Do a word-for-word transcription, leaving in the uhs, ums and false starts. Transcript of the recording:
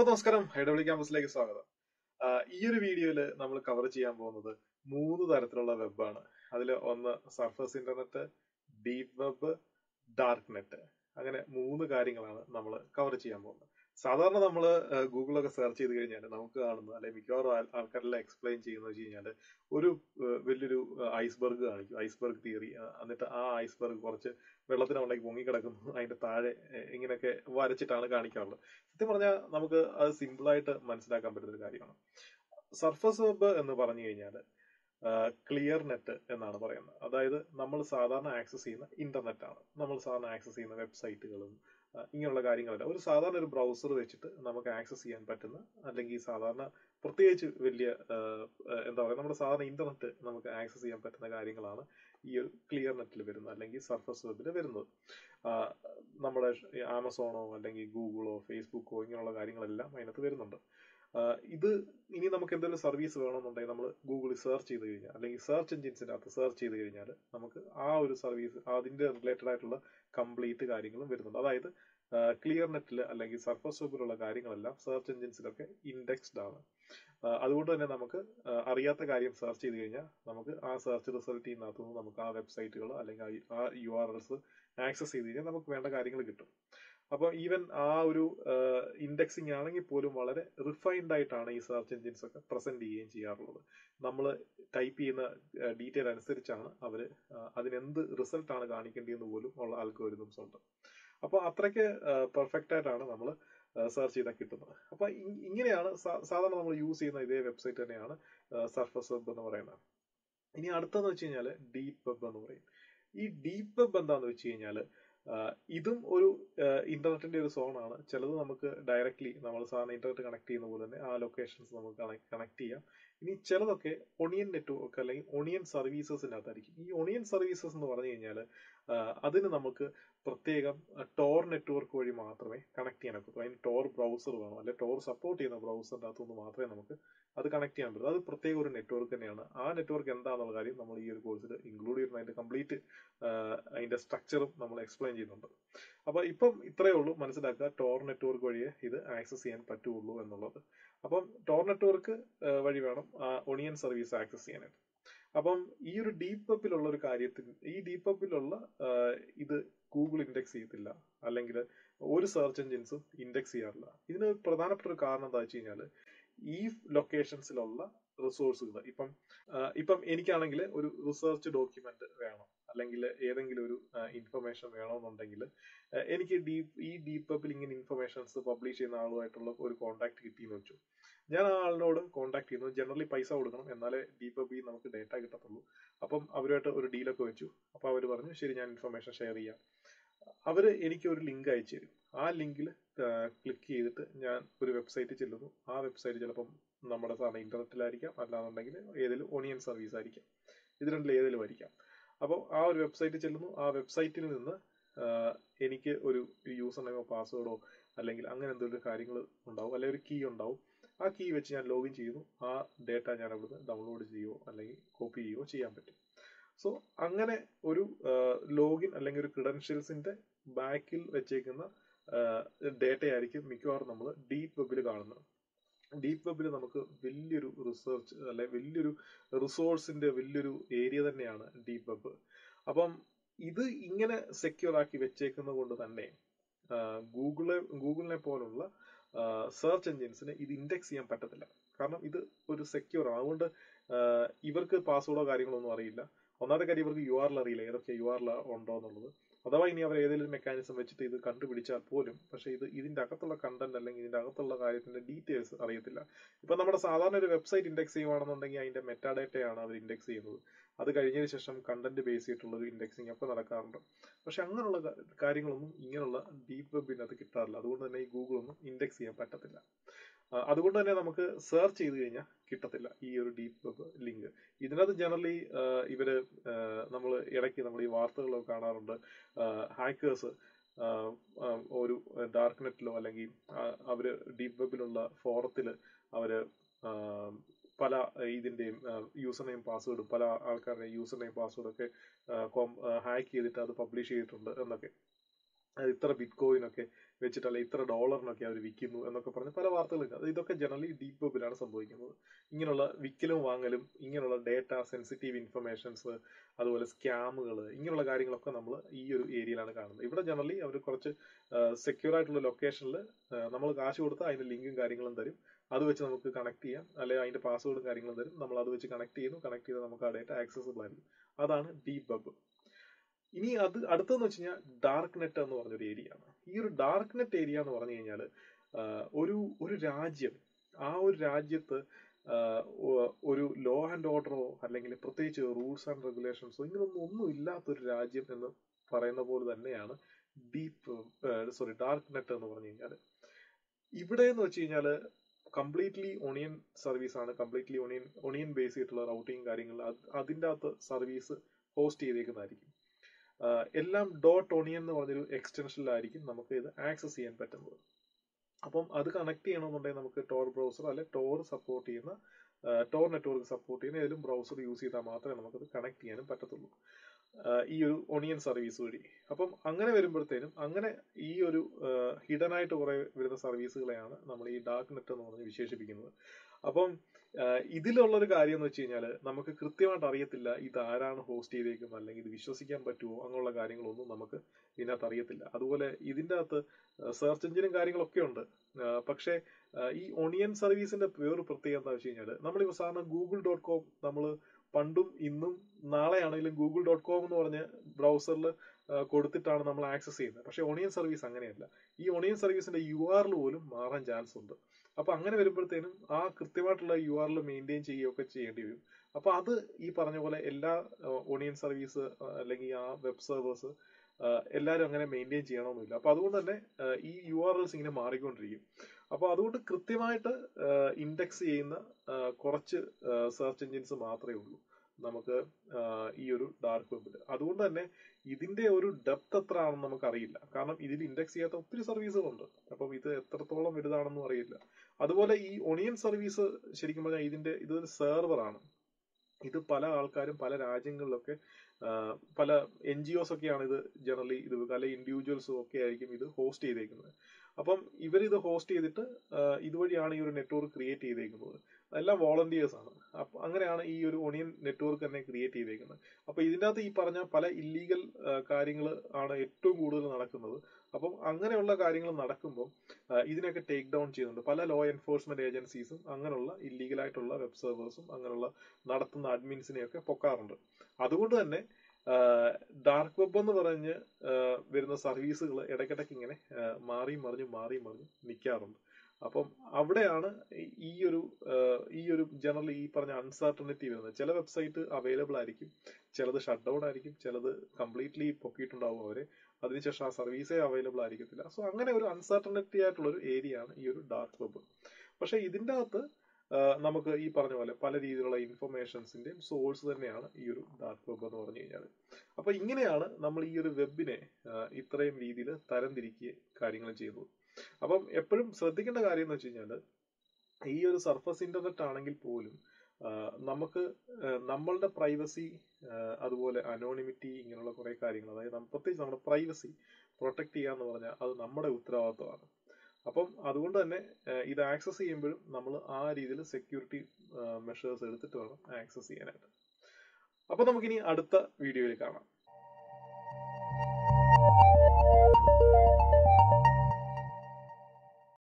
Hello, Namaskaram. I W Campusile സ്വാഗതം. ഈ ഒരു വീഡിയോയിൽ നമ്മൾ കവർ ചെയ്യാൻ പോകുന്നത് മൂന്ന് തരത്തിലുള്ള വെബാണ്. അതിൽ ഒന്ന് surface internet, deep web, dark net. അങ്ങനെ മൂന്ന് കാര്യങ്ങളാണ് നമ്മൾ കവർ ചെയ്യാൻ പോകുന്നത്. സാധാരണ നമ്മൾ ഗൂഗിളൊക്കെ സെർച്ച് ചെയ്ത് കഴിഞ്ഞാൽ നമുക്ക് കാണുന്നത് അല്ലെങ്കിൽ മിക്കവാറും ആൾക്കാരെല്ലാം എക്സ്പ്ലെയിൻ ചെയ്യുന്നത് വെച്ച് കഴിഞ്ഞാൽ ഒരു വലിയൊരു ഐസ്ബർഗ് കാണിക്കും, ഐസ്ബർഗ് തിയറി. എന്നിട്ട് ആ ഐസ്ബർഗ് കുറച്ച് വെള്ളത്തിനുള്ളിലേക്ക് പൊങ്ങിക്കിടക്കുന്നു, അതിൻ്റെ താഴെ ഇങ്ങനെയൊക്കെ വരച്ചിട്ടാണ് കാണിക്കാറുള്ളത്. സത്യം പറഞ്ഞാൽ നമുക്ക് അത് സിമ്പിളായിട്ട് മനസ്സിലാക്കാൻ പറ്റുന്നൊരു കാര്യമാണ്. സർഫസ് വെബ് എന്ന് പറഞ്ഞു കഴിഞ്ഞാൽ ക്ലിയർ നെറ്റ് എന്നാണ് പറയുന്നത്. അതായത് നമ്മൾ സാധാരണ ആക്സസ് ചെയ്യുന്ന ഇന്റർനെറ്റാണ്, നമ്മൾ സാധാരണ ആക്സസ് ചെയ്യുന്ന വെബ്സൈറ്റുകളും ഇങ്ങനെയുള്ള കാര്യങ്ങളല്ല. ഒരു സാധാരണ ഒരു ബ്രൗസർ വെച്ചിട്ട് നമുക്ക് ആക്സസ് ചെയ്യാൻ പറ്റുന്ന, അല്ലെങ്കിൽ സാധാരണ പ്രത്യേകിച്ച് വലിയ എന്താ പറയുക നമ്മുടെ സാധാരണ ഇന്റർനെറ്റ് നമുക്ക് ആക്സസ് ചെയ്യാൻ പറ്റുന്ന കാര്യങ്ങളാണ് ഈ ഒരു ക്ലിയർ നെറ്റിൽ വരുന്നത്, അല്ലെങ്കിൽ സർഫസ് വെബിൽ വരുന്നത്. നമ്മുടെ ആമസോണോ അല്ലെങ്കിൽ ഗൂഗിളോ ഫേസ്ബുക്കോ ഇങ്ങനെയുള്ള കാര്യങ്ങളെല്ലാം അതിനകത്ത് വരുന്നുണ്ട്. ഇത് ഇനി നമുക്ക് എന്തെങ്കിലും സർവീസ് വേണമെന്നുണ്ടെങ്കിൽ നമ്മൾ ഗൂഗിളിൽ സെർച്ച് ചെയ്ത് കഴിഞ്ഞാൽ, അല്ലെങ്കിൽ സെർച്ച് എൻജിൻസിൻ്റെ അകത്ത് സെർച്ച് ചെയ്ത് കഴിഞ്ഞാൽ നമുക്ക് ആ ഒരു സർവീസ് അതിൻ്റെ റിലേറ്റഡ് ആയിട്ടുള്ള കംപ്ലീറ്റ് കാര്യങ്ങളും വരുന്നുണ്ട്. അതായത് ക്ലിയർ നെറ്റിൽ അല്ലെങ്കിൽ സർഫസ് വെബിലുള്ള കാര്യങ്ങളെല്ലാം സെർച്ച് എൻജിൻസിലൊക്കെ ഇൻഡെക്സ്ഡ് ആണ്. അതുകൊണ്ട് തന്നെ നമുക്ക് അറിയാത്ത കാര്യം സെർച്ച് ചെയ്ത് കഴിഞ്ഞാൽ നമുക്ക് ആ സെർച്ച് റിസൾട്ടിനകത്തു നിന്ന് നമുക്ക് ആ വെബ്സൈറ്റുകൾ അല്ലെങ്കിൽ ആ യു ആർ എൽസ് ആക്സസ് ചെയ്ത് കഴിഞ്ഞാൽ നമുക്ക് വേണ്ട കാര്യങ്ങൾ കിട്ടും. അപ്പം ഈവൻ ആ ഒരു ഇൻഡെക്സിങ് ആണെങ്കിൽ പോലും വളരെ റിഫൈൻഡ് ആയിട്ടാണ് ഈ സെർച്ച് എൻജിൻസ് ഒക്കെ പ്രസന്റ് ചെയ്യുകയും ചെയ്യാറുള്ളത്. നമ്മൾ ടൈപ്പ് ചെയ്യുന്ന ഡീറ്റെയിൽ അനുസരിച്ചാണ് അവർ അതിനെന്ത് റിസൾട്ടാണ് കാണിക്കേണ്ടതെന്ന് പോലും ഉള്ള ആൽഗോരിതംസ് ഉണ്ട്. അപ്പോൾ അത്രയ്ക്ക് പെർഫെക്റ്റ് ആയിട്ടാണ് നമ്മൾ സെർച്ച് ചെയ്താൽ കിട്ടുന്നത്. അപ്പം ഇങ്ങനെയാണ് സാധാരണ നമ്മൾ യൂസ് ചെയ്യുന്ന ഇതേ വെബ്സൈറ്റ് തന്നെയാണ് സർഫസ് വെബ് എന്ന് പറയുന്നത്. ഇനി അടുത്തെന്ന് വെച്ച് കഴിഞ്ഞാൽ ഡീപ്പ് വെബ് എന്ന് പറയും. ഈ ഡീപ്പ് വെബ് എന്താന്ന് വെച്ച് കഴിഞ്ഞാൽ ഇതും ഒരു ഇന്റർനെറ്റിന്റെ ഒരു സോണാണ്. ചിലത് നമുക്ക് ഡയറക്ട്ലി നമ്മൾ സാധാരണ ഇന്റർനെറ്റ് കണക്ട് ചെയ്യുന്ന പോലെ തന്നെ ആ ലൊക്കേഷൻസ് നമുക്ക് കണക്ട് ചെയ്യാം. ഇനി ചിലതൊക്കെ ഒണിയൻ നെറ്റ്വർക്ക് അല്ലെങ്കിൽ ഒണിയൻ സർവീസസിനകത്തായിരിക്കും. ഈ ഒണിയൻ സർവീസസ് എന്ന് പറഞ്ഞു കഴിഞ്ഞാൽ അതിന് നമുക്ക് പ്രത്യേകം ടോർ നെറ്റ്വർക്ക് വഴി മാത്രമേ കണക്ട് ചെയ്യാൻ പറ്റൂ. അതിന് ടോർ ബ്രൗസർ വേണം, അല്ലെങ്കിൽ ടോർ സപ്പോർട്ട് ചെയ്യുന്ന ബ്രൗസറിൻ്റെ അകത്തുനിന്ന് മാത്രമേ നമുക്ക് അത് കണക്ട് ചെയ്യാൻ പറ്റൂ. അത് പ്രത്യേക ഒരു നെറ്റ്വർക്ക് തന്നെയാണ്. ആ നെറ്റ്വർക്ക് എന്താണെന്നുള്ള കാര്യം നമ്മൾ ഈ ഒരു കോഴ്സിൽ ഇൻക്ലൂഡ് ചെയ്യുന്ന അതിൻ്റെ കംപ്ലീറ്റ് അതിൻ്റെ സ്ട്രക്ചറും നമ്മൾ എക്സ്പ്ലെയിൻ ചെയ്യുന്നുണ്ട്. അപ്പോൾ ഇപ്പം ഇത്രയേ ഉള്ളൂ മനസ്സിലാക്കുക, ടോർ നെറ്റ്വർക്ക് വഴിയേ ഇത് ആക്സസ് ചെയ്യാൻ പറ്റുള്ളൂ എന്നുള്ളത്. അപ്പം ടോർ നെറ്റ്വർക്ക് വഴി വേണം ഒണിയൻ സർവീസ് ആക്സസ് ചെയ്യാനായിട്ട്. അപ്പം ഈ ഒരു ഡീപ്പ് വെബിലുള്ള ഒരു കാര്യത്തിൽ ഈ ഡീപ്പ് വെബിലുള്ള ഇത് ഗൂഗിൾ ഇൻഡെക്സ് ചെയ്യത്തില്ല, അല്ലെങ്കിൽ ഒരു സെർച്ച് എൻജിൻസും ഇൻഡെക്സ് ചെയ്യാറില്ല. ഇതിന് പ്രധാനപ്പെട്ട ഒരു കാരണം എന്താ വെച്ച് കഴിഞ്ഞാൽ ഈ ലൊക്കേഷൻസിലുള്ള റിസോഴ്സുകൾ, ഇപ്പം ഇപ്പം എനിക്കാണെങ്കിൽ ഒരു റിസർച്ച് ഡോക്യുമെന്റ് വേണം, അല്ലെങ്കിൽ ഏതെങ്കിലും ഒരു ഇൻഫർമേഷൻ വേണമെന്നുണ്ടെങ്കിൽ എനിക്ക് ഡീപ് ഈ ഡീപ്പ് വെബിൽ ഇങ്ങനെ ഇൻഫർമേഷൻസ് പബ്ലിഷ് ചെയ്യുന്ന ആളുമായിട്ടുള്ള ഒരു കോൺടാക്ട് കിട്ടിയെന്ന് വെച്ചു. ഞാൻ ആ ആളിനോട് കോൺടാക്ട് ചെയ്യുന്നു. ജനറലി പൈസ കൊടുക്കണം, എന്നാലേ ഡീപ്പ് വെബിൽ നമുക്ക് ഡേറ്റ കിട്ടത്തുള്ളൂ. അപ്പം അവരുമായിട്ട് ഒരു ഡീലൊക്കെ വെച്ചു. അപ്പം അവർ പറഞ്ഞു ശരി, ഞാൻ ഇൻഫർമേഷൻ ഷെയർ ചെയ്യാം. അവർ എനിക്ക് ഒരു ലിങ്ക് അയച്ചു തരും. ആ ലിങ്കിൽ ക്ലിക്ക് ചെയ്തിട്ട് ഞാൻ ഒരു വെബ്സൈറ്റ് ചെല്ലുന്നു. ആ വെബ്സൈറ്റ് ചിലപ്പം നമ്മുടെ സാധാരണ ഇന്റർനെറ്റിലായിരിക്കാം, അല്ലാന്നുണ്ടെങ്കിൽ ഏതെങ്കിലും ഒണിയൻ സർവീസ് ആയിരിക്കാം. ഇത് രണ്ടിൽ ഏതെങ്കിലും ആയിരിക്കാം. അപ്പോൾ ആ ഒരു വെബ്സൈറ്റ് ചെല്ലുന്നു. ആ വെബ്സൈറ്റിൽ നിന്ന് എനിക്ക് ഒരു യൂസർ നെയിമോ പാസ്വേഡോ അല്ലെങ്കിൽ അങ്ങനെ എന്തെങ്കിലും കാര്യങ്ങൾ ഉണ്ടാവും, അല്ലെങ്കിൽ ഒരു കീ ഉണ്ടാവും. ആ കീ വെച്ച് ഞാൻ ലോഗിൻ ചെയ്യുന്നു. ആ ഡേറ്റ ഞാൻ അവിടുന്ന് ഡൗൺലോഡ് ചെയ്യുകയോ അല്ലെങ്കിൽ കോപ്പി ചെയ്യുകയോ ചെയ്യാൻ പറ്റും. സോ അങ്ങനെ ഒരു ലോഗിൻ അല്ലെങ്കിൽ ഒരു ക്രിഡൻഷ്യൽസിൻ്റെ ബാക്കിൽ വെച്ചേക്കുന്ന ഡേറ്റയായിരിക്കും മിക്കവാറും നമ്മൾ ഡീപ്പ് വെബിൽ കാണുന്നത്. ഡീപ്പ് വെബിൽ നമുക്ക് വലിയൊരു റിസർച്ച് അല്ലെ വലിയൊരു റിസോഴ്സിൻ്റെ വലിയൊരു ഏരിയ തന്നെയാണ് ഡീപ്പ് വെബ്. അപ്പം ഇത് ഇങ്ങനെ സെക്യൂർ ആക്കി വെച്ചേക്കുന്നത് കൊണ്ട് തന്നെ ഗൂഗിളെ ഗൂഗിളിനെ പോലുള്ള സെർച്ച് എൻജിൻസിന് ഇത് ഇൻഡെക്സ് ചെയ്യാൻ പറ്റത്തില്ല. കാരണം ഇത് ഒരു സെക്യൂർ ആണ്. അതുകൊണ്ട് ഇവർക്ക് പാസ്വേഡോ കാര്യങ്ങളോ ഒന്നും അറിയില്ല. ഒന്നാമത്തെ കാര്യം ഇവർക്ക് യു ആർ എൽ അറിയില്ല, ഏതൊക്കെ യു ആർ എൽ ഉണ്ടോ എന്നുള്ളത്. അഥവാ ഇനി അവർ ഏതെങ്കിലും മെക്കാനിസം വെച്ചിട്ട് ഇത് കണ്ടുപിടിച്ചാൽ പോലും പക്ഷേ ഇത് ഇതിൻ്റെ അകത്തുള്ള കണ്ടന്റ് അല്ലെങ്കിൽ ഇതിൻ്റെ അകത്തുള്ള കാര്യത്തിൻ്റെ ഡീറ്റെയിൽസ് അറിയത്തില്ല. ഇപ്പം നമ്മുടെ സാധാരണ ഒരു വെബ്സൈറ്റ് ഇൻഡെക്സ് ചെയ്യുകയാണെന്നുണ്ടെങ്കിൽ അതിൻ്റെ മെറ്റാഡേറ്റയാണ് അവർ ഇൻഡെക്സ് ചെയ്യുന്നത്. അത് കഴിഞ്ഞതിന് ശേഷം കണ്ടന്റ് ബേസ് ചെയ്തിട്ടുള്ളൊരു ഇൻഡെക്സിങ് ഒക്കെ നടക്കാറുണ്ട്. പക്ഷെ അങ്ങനെയുള്ള കാര്യങ്ങളൊന്നും ഇങ്ങനെയുള്ള ഡീപ്പ് വെബിനകത്ത് കിട്ടാറില്ല. അതുകൊണ്ട് തന്നെ ഈ ഗൂഗിളൊന്നും ഇൻഡെക്സ് ചെയ്യാൻ പറ്റത്തില്ല. അതുകൊണ്ട് തന്നെ നമുക്ക് സെർച്ച് ചെയ്ത് കഴിഞ്ഞാൽ കിട്ടത്തില്ല ഈ ഒരു ഡീപ്പ് വെബ് ലിങ്ക്. ഇതിനകത്ത് ജനറലി ഇവര് നമ്മൾ ഇടയ്ക്ക് നമ്മൾ ഈ വാർത്തകളൊക്കെ കാണാറുണ്ട്, ഹാക്കേഴ്സ് ഒരു ഡാർക്ക് നെറ്റിലോ അല്ലെങ്കിൽ അവര് ഡീപ്പ് വെബിലുള്ള ഫോറത്തിൽ അവര് പല ഇതിൻ്റെയും യൂസർ നെയിം പാസ്വേഡും പല ആൾക്കാരുടെയും യൂസർ നെയിം പാസ്വേഡൊക്കെ ഹാക്ക് ചെയ്തിട്ട് അത് പബ്ലിഷ് ചെയ്തിട്ടുണ്ട് എന്നൊക്കെ. ഇത്ര ബിറ്റ്കോയിൻ ഒക്കെ വെച്ചിട്ട് അല്ല ഇത്ര ഡോളറിനൊക്കെ അവർ വിൽക്കുന്നു എന്നൊക്കെ പറഞ്ഞ് പല വാർത്തകളുണ്ട്. അത് ഇതൊക്കെ ജനറലി ഡീപ്പ് വെബിലാണ് സംഭവിക്കുന്നത്. ഇങ്ങനെയുള്ള വിൽക്കലും വാങ്ങലും, ഇങ്ങനെയുള്ള ഡേറ്റ സെൻസിറ്റീവ് ഇൻഫർമേഷൻസ്, അതുപോലെ സ്കാമുകൾ, ഇങ്ങനെയുള്ള കാര്യങ്ങളൊക്കെ നമ്മൾ ഈ ഒരു ഏരിയയിലാണ് കാണുന്നത്. ഇവിടെ ജനറലി അവർ കുറച്ച് സെക്യൂർ ആയിട്ടുള്ള ലൊക്കേഷനിൽ നമ്മൾ കാശ് കൊടുത്ത് അതിൻ്റെ ലിങ്കും കാര്യങ്ങളും തരും, അത് വെച്ച് നമുക്ക് കണക്ട് ചെയ്യാം, അല്ലെങ്കിൽ അതിൻ്റെ പാസ്വേഡും കാര്യങ്ങളും തരും, നമ്മൾ അത് വെച്ച് കണക്ട് ചെയ്യുന്നു, കണക്ട് ചെയ്താൽ നമുക്ക് ആ ഡേറ്റ ആക്സസിബിൾ ആയിരിക്കും. അതാണ് ഡീപ്പ് വെബ്. ഇനി അത് അടുത്തെന്ന് വെച്ച് കഴിഞ്ഞാൽ ഡാർക്ക് നെറ്റ് എന്ന് പറഞ്ഞൊരു ഏരിയ ആണ്. ഈ ഒരു ഡാർക്ക് നെറ്റ് ഏരിയ എന്ന് പറഞ്ഞു കഴിഞ്ഞാൽ ഒരു ഒരു രാജ്യം, ആ ഒരു രാജ്യത്ത് ഒരു ലോ ആൻഡ് ഓർഡറോ അല്ലെങ്കിൽ പ്രത്യേകിച്ച് റൂൾസ് ആൻഡ് റെഗുലേഷൻസോ ഇങ്ങനൊന്നും ഒന്നും ഇല്ലാത്തൊരു രാജ്യം എന്ന് പറയുന്ന പോലെ തന്നെയാണ് ഡീപ്പ് സോറി ഡാർക്ക് നെറ്റ് എന്ന് പറഞ്ഞു കഴിഞ്ഞാൽ. ഇവിടെ എന്ന് വെച്ച് കഴിഞ്ഞാൽ കംപ്ലീറ്റ്ലി ഒണിയൻ സർവീസ് ആണ്, കംപ്ലീറ്റ്ലി ഒണിയൻ ഒണിയൻ ബേസ് ചെയ്തിട്ടുള്ള റൗട്ടിങ് കാര്യങ്ങൾ അതിൻ്റെ അകത്ത് സർവീസ് ഹോസ്റ്റ് ചെയ്തേക്കുന്നതായിരിക്കും. എല്ലാം ഡോട്ട് ഒണിയൻ എന്ന് പറഞ്ഞൊരു എക്സ്റ്റൻഷനിലായിരിക്കും നമുക്ക് ഇത് ആക്സസ് ചെയ്യാൻ പറ്റുന്നത്. അപ്പം അത് കണക്ട് ചെയ്യണമെന്നുണ്ടെങ്കിൽ നമുക്ക് ടോർ ബ്രൗസർ അല്ലെ ടോർ സപ്പോർട്ട് ചെയ്യുന്ന ടോർ നെറ്റ്വർക്ക് സപ്പോർട്ട് ചെയ്യുന്ന ഏതെങ്കിലും ബ്രൗസർ യൂസ് ചെയ്താൽ മാത്രമേ നമുക്കത് കണക്ട് ചെയ്യാനും പറ്റത്തുള്ളൂ ഈ ഒരു ഒണിയൻ സർവീസ് വഴി. അപ്പം അങ്ങനെ വരുമ്പോഴത്തേനും അങ്ങനെ ഈ ഒരു ഹിഡൻ ആയിട്ട് കുറേ വരുന്ന സർവീസുകളെയാണ് നമ്മൾ ഈ ഡാർക്ക് നെറ്റ് എന്ന് പറഞ്ഞ് വിശേഷിപ്പിക്കുന്നത്. അപ്പം ഇതിലുള്ളൊരു കാര്യം എന്ന് വെച്ച് കഴിഞ്ഞാൽ നമുക്ക് കൃത്യമായിട്ട് അറിയത്തില്ല ഇതാരാണ് ഹോസ്റ്റ് ചെയ്തേക്കുന്നത്, അല്ലെങ്കിൽ ഇത് വിശ്വസിക്കാൻ പറ്റുമോ, അങ്ങനെയുള്ള കാര്യങ്ങളൊന്നും നമുക്ക് ഇതിനകത്ത് അറിയത്തില്ല. അതുപോലെ ഇതിൻ്റെ അകത്ത് സെർച്ച് എഞ്ചിനും കാര്യങ്ങളൊക്കെ ഉണ്ട്. പക്ഷേ ഈ ഒണിയൻ സർവീസിൻ്റെ വേറൊരു പ്രത്യേകത എന്താ വെച്ച് കഴിഞ്ഞാൽ, നമ്മളിപ്പോൾ സാധാരണ ഗൂഗിൾ ഡോട്ട് കോം നമ്മൾ പണ്ടും ഇന്നും നാളെയാണെങ്കിലും ഗൂഗിൾ ഡോട്ട് കോം എന്ന് പറഞ്ഞ് ബ്രൗസറിൽ കൊടുത്തിട്ടാണ് നമ്മൾ ആക്സസ് ചെയ്യുന്നത്. പക്ഷേ ഒണിയൻ സർവീസ് അങ്ങനെയല്ല. ഈ ഒണിയൻ സർവീസിൻ്റെ യു ആറിൽ പോലും മാറാൻ ചാൻസ് ഉണ്ട്. അപ്പോൾ അങ്ങനെ വരുമ്പോഴത്തേനും ആ കൃത്യമായിട്ടുള്ള യു ആറിൽ മെയിൻറ്റെയിൻ ചെയ്യുകയൊക്കെ ചെയ്യേണ്ടി വരും. അപ്പോൾ അത് ഈ പറഞ്ഞ പോലെ എല്ലാ ഒണിയൻ സർവീസ് അല്ലെങ്കിൽ ആ വെബ് സെർവേഴ്സ് എല്ലാവരും അങ്ങനെ മെയിൻറ്റെയിൻ ചെയ്യണമെന്നില്ല. അപ്പോൾ അതുകൊണ്ട് തന്നെ ഈ യു ആർ എൽസ് ഇങ്ങനെ മാറിക്കൊണ്ടിരിക്കും. അപ്പോൾ അതുകൊണ്ട് കൃത്യമായിട്ട് ഇൻഡെക്സ് ചെയ്യുന്ന കുറച്ച് സെർച്ച് എഞ്ചിൻസ് മാത്രമേ ഉള്ളൂ നമുക്ക് ഈ ഒരു ഡാർക്ക് വെബിൽ. അതുകൊണ്ട് തന്നെ ഇതിൻ്റെ ഒരു ഡെപ്ത് എത്ര ആണെന്ന് നമുക്കറിയില്ല, കാരണം ഇതിൽ ഇൻഡെക്സ് ചെയ്യാത്ത ഒത്തിരി സർവീസുകളുണ്ട്. അപ്പം ഇത് എത്രത്തോളം വലുതാണെന്നും അറിയില്ല. അതുപോലെ ഈ ഒണിയൻ സർവീസ് ശരിക്കും പറഞ്ഞാൽ ഇതിൻ്റെ ഇതൊരു സെർവറാണ്. ഇത് പല ആൾക്കാരും പല രാജ്യങ്ങളിലൊക്കെ പല എൻ ജി ഒസ് ഒക്കെയാണ് ഇത് ജനറലി ഇത് പല ഇൻഡിവിജ്വൽസും ഒക്കെ ആയിരിക്കും ഇത് ഹോസ്റ്റ് ചെയ്തേക്കുന്നത്. അപ്പം ഇവരിത് ഹോസ്റ്റ് ചെയ്തിട്ട് ഇതുവഴിയാണ് ഈ ഒരു നെറ്റ്വർക്ക് ക്രിയേറ്റ് ചെയ്തേക്കുന്നത്. എല്ലാം വോളണ്ടിയേഴ്സാണ്. അപ്പം അങ്ങനെയാണ് ഈ ഒരു ഒണിയൻ നെറ്റ്വർക്ക് തന്നെ ക്രിയേറ്റ് ചെയ്തേക്കുന്നത്. അപ്പോൾ ഇതിൻ്റെ അകത്ത് ഈ പറഞ്ഞ പല ഇല്ലീഗൽ കാര്യങ്ങൾ ആണ് ഏറ്റവും കൂടുതൽ നടക്കുന്നത്. അപ്പം അങ്ങനെയുള്ള കാര്യങ്ങൾ നടക്കുമ്പോൾ ഇതിനൊക്കെ ടേക്ക് ഡൗൺ ചെയ്യുന്നുണ്ട് പല ലോ എൻഫോഴ്സ്മെൻറ്റ് ഏജൻസീസും. അങ്ങനെയുള്ള ഇല്ലീഗലായിട്ടുള്ള വെബ് സെർവേഴ്സും അങ്ങനെയുള്ള നടത്തുന്ന അഡ്മിൻസിനെയൊക്കെ പൊക്കാറുണ്ട്. അതുകൊണ്ട് തന്നെ ഡാർക്ക് വെബ് എന്ന് പറഞ്ഞ് വരുന്ന സർവീസുകൾ ഇടയ്ക്കിടയ്ക്ക് ഇങ്ങനെ മാറി മറിഞ്ഞ് മാറി മറിഞ്ഞ് നിൽക്കാറുണ്ട്. അപ്പം അവിടെയാണ് ഈ ഒരു ഈ ഒരു ജനറലി ഈ പറഞ്ഞ അൺസർട്ടനിറ്റി വരുന്നത്. ചില വെബ്സൈറ്റ് അവൈലബിൾ ആയിരിക്കും, ചിലത് ഷട്ട് ഡൗൺ ആയിരിക്കും, ചിലത് കംപ്ലീറ്റ്ലി പൊക്കിയിട്ടുണ്ടാവും അവരെ, അതിനുശേഷം ആ സർവീസേ അവൈലബിൾ ആയിരിക്കത്തില്ല. സോ അങ്ങനെ ഒരു അൺസർട്ടനിറ്റി ആയിട്ടുള്ളൊരു ഏരിയ ആണ് ഈ ഒരു ഡാർക്ക് വെബ്. പക്ഷേ ഇതിൻ്റെ അകത്ത് നമുക്ക് ഈ പറഞ്ഞ പോലെ പല രീതിയിലുള്ള ഇൻഫർമേഷൻസിൻ്റെയും സോഴ്സ് തന്നെയാണ് ഈ ഒരു ഡാർക്ക് വെബ് എന്ന് പറഞ്ഞു കഴിഞ്ഞാൽ. അപ്പോൾ ഇങ്ങനെയാണ് നമ്മൾ ഈ ഒരു വെബിനെ ഇത്രയും രീതിയിൽ തരംതിരിക്കുക കാര്യങ്ങൾ ചെയ്യുന്നത്. അപ്പം എപ്പോഴും ശ്രദ്ധിക്കേണ്ട കാര്യം എന്ന് വെച്ച് കഴിഞ്ഞാൽ, ഈ ഒരു സർഫസ് ഇൻ്റർനെറ്റ് ആണെങ്കിൽ പോലും നമുക്ക് നമ്മളുടെ പ്രൈവസി, അതുപോലെ അനോണിമിറ്റി, ഇങ്ങനെയുള്ള കുറേ കാര്യങ്ങൾ, അതായത് പ്രത്യേകിച്ച് നമ്മുടെ പ്രൈവസി പ്രൊട്ടക്റ്റ് ചെയ്യുക എന്ന് പറഞ്ഞാൽ അത് നമ്മുടെ ഉത്തരവാദിത്വമാണ്. അപ്പം അതുകൊണ്ട് തന്നെ ഇത് ആക്സസ് ചെയ്യുമ്പോഴും നമ്മൾ ആ രീതിയിൽ സെക്യൂരിറ്റി മെഷേഴ്സ് എടുത്തിട്ട് വേണം ആക്സസ് ചെയ്യാനായിട്ട്. അപ്പോൾ നമുക്കിനി അടുത്ത വീഡിയോയിൽ കാണാം.